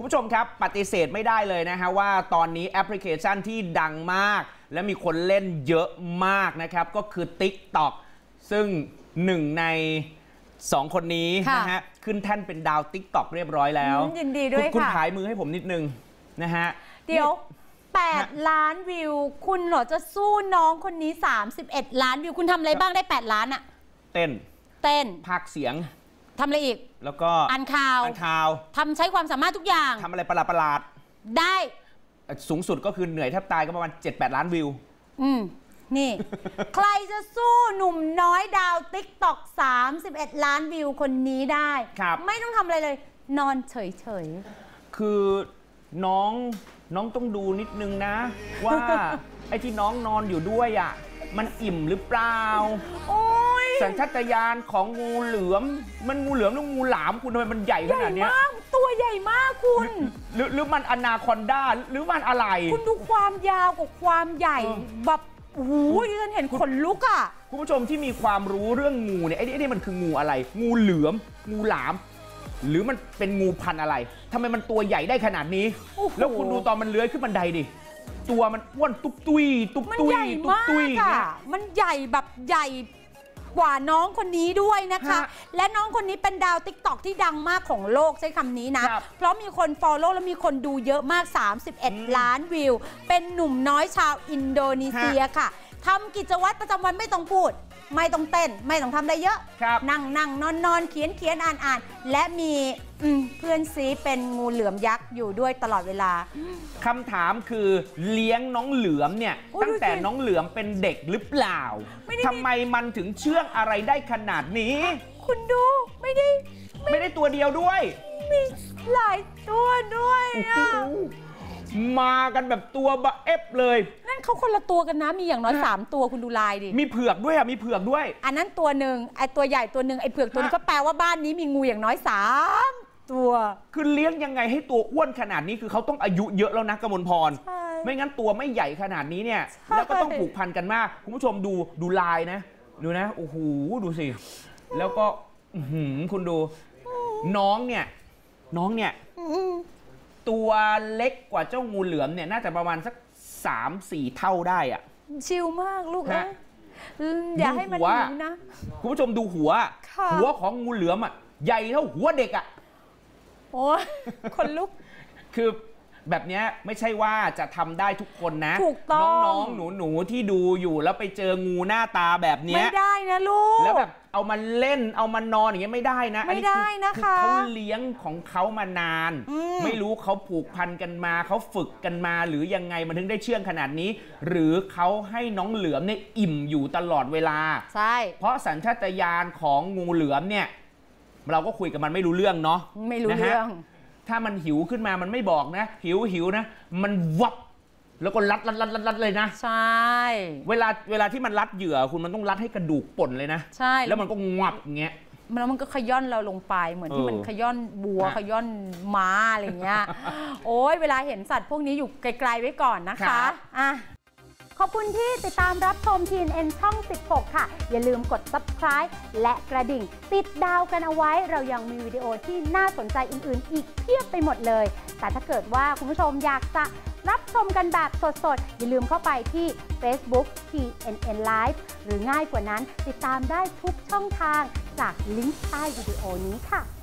คุณผู้ชมครับปฏิเสธไม่ได้เลยนะฮะว่าตอนนี้แอปพลิเคชันที่ดังมากและมีคนเล่นเยอะมากนะครับก็คือ TikTok ซึ่งหนึ่งใน2 คนนี้นะฮะขึ้นแท่นเป็นดาว TikTok เรียบร้อยแล้วยินดีด้วยค่ะคุณถ่ายมือให้ผมนิดนึงนะฮะเดี๋ยว8 ล้านวิวคุณเหรอจะสู้น้องคนนี้31 ล้านวิวคุณทำอะไรบ้างได้8ล้านอะเต้นพากย์เสียงทำอะไรอีกแล้วก็อ่านข่าวทำใช้ความสามารถทุกอย่างทำอะไรประหลาดๆได้สูงสุดก็คือเหนื่อยแทบตายก็ประมาณ 7-8 ล้านวิวนี่ ใครจะสู้หนุ่มน้อยดาว TikTok 31 ล้านวิวคนนี้ได้ไม่ต้องทำอะไรเลยนอนเฉยๆคือน้องต้องดูนิดนึงนะว่า ไอ้ที่น้องนอนอยู่ด้วยอ่ะมันอิ่มหรือเปล่าสัญชาตญาณของงูเหลือมมันงูเหลือมหรืองูหลามคุณทำไมมันใหญ่ขนาดนี้ตัวใหญ่มากคุณหรือมันอนาคอนด้าหรือมันอะไรคุณดูความยาวกับความใหญ่แบบโอ้โหที่ฉันเห็นขนลุกอ่ะคุณผู้ชมที่มีความรู้เรื่องงูเนี่ยไอ้นี่มันคืองูอะไรงูเหลือมงูหลามหรือมันเป็นงูพันอะไรทำไมมันตัวใหญ่ได้ขนาดนี้แล้วคุณดูตอนมันเลื้อยขึ้นบันไดดิตัวมันอ้วนตุ๊บตุ้ยตุ๊บตุ้ยตุ๊บตุ้ยค่ะมันใหญ่แบบใหญ่กว่าน้องคนนี้ด้วยนะคะและน้องคนนี้เป็นดาว TikTok ที่ดังมากของโลกใช้คำนี้นะเพราะมีคน follow และมีคนดูเยอะมาก31ล้านวิวเป็นหนุ่มน้อยชาวอินโดนีเซียค่ะทำกิจวัตรประจำวันไม่ต้องพูดไม่ต้องเต้นไม่ต้องทำอะไรเยอะนั่งนอนเขียนอ่านและมีเพื่อนซีเป็นงูเหลือมยักษ์อยู่ด้วยตลอดเวลาคำถามคือเลี้ยงน้องเหลือมเนี่ยตั้งแต่น้องเหลือมเป็นเด็กหรือเปล่าทำไมมันถึงเชื่องอะไรได้ขนาดนี้คุณดูไม่ได้ตัวเดียวด้วยมีหลายตัวด้วยนะมากันแบบตัวบะเอฟเลยนั่นเขาคนละตัวกันนะมีอย่างน้อย3ตัวคุณดูลายดิมีเผือกด้วยอ่ะมีเผือกด้วยอันนั้นตัวหนึ่งไอตัวใหญ่ตัวหนึ่งไอเผือกตัวนี้ก็แปลว่าบ้านนี้มีงูอย่างน้อย3ตัวคือเลี้ยงยังไงให้ตัวอ้วนขนาดนี้คือเขาต้องอายุเยอะแล้วนะกมลพรไม่งั้นตัวไม่ใหญ่ขนาดนี้เนี่ยแล้วก็ต้องผูกพันกันมากคุณผู้ชมดูลายนะดูนะโอ้โหดูสิแล้วก็คุณดูน้องเนี่ยตัวเล็กกว่าเจ้างูเหลือมเนี่ยน่าจะประมาณสัก 3-4 เท่าได้อะชิลมากลูกนะอย่าให้มันหิวนะคุณผู้ชมดูหัวของงูเหลือมอ่ะใหญ่เท่าหัวเด็กอ่ะโอ้ยคนลุกคือแบบนี้ไม่ใช่ว่าจะทำได้ทุกคนนะน้องๆหนูๆที่ดูอยู่แล้วไปเจองูหน้าตาแบบนี้ไม่ได้นะลูกแล้วแบบเอามันเล่นเอามันนอนอย่างเงี้ยไม่ได้นะไม่ได้นะคะเขาเลี้ยงของเขามานานไม่รู้เขาผูกพันกันมาเขาฝึกกันมาหรือยังไงมันถึงได้เชื่องขนาดนี้หรือเขาให้น้องเหลือมเนี่ยอิ่มอยู่ตลอดเวลาใช่เพราะสัญชาตญาณของงูเหลือมเนี่ยเราก็คุยกับมันไม่รู้เรื่องเนาะไม่รู้เรื่องถ้ามันหิวขึ้นมามันไม่บอกนะหิวนะมันวับแล้วก็รัดเลยนะใช่เวลาที่มันรัดเหยื่อคุณมันต้องรัดให้กระดูกป่นเลยนะใช่แล้วมันก็งับอย่างเงี้ยแล้วมันก็ขย้อนเราลงไปเหมือนที่มันขย้อนบัวขย้อนม้าอะไรเงี้ยโอ้ยเวลาเห็นสัตว์พวกนี้อยู่ไกลๆไว้ก่อนนะคะอ่ะขอบคุณที่ติดตามรับชม TNN ช่อง 16 ค่ะอย่าลืมกด Subscribe และกระดิ่งติดดาวกันเอาไว้เรายังมีวิดีโอที่น่าสนใจอื่นๆอีกเพียบไปหมดเลยแต่ถ้าเกิดว่าคุณผู้ชมอยากจะรับชมกันแบบสดๆอย่าลืมเข้าไปที่ Facebook TNN Live หรือง่ายกว่านั้นติดตามได้ทุกช่องทางจากลิงก์ใต้วิดีโอนี้ค่ะ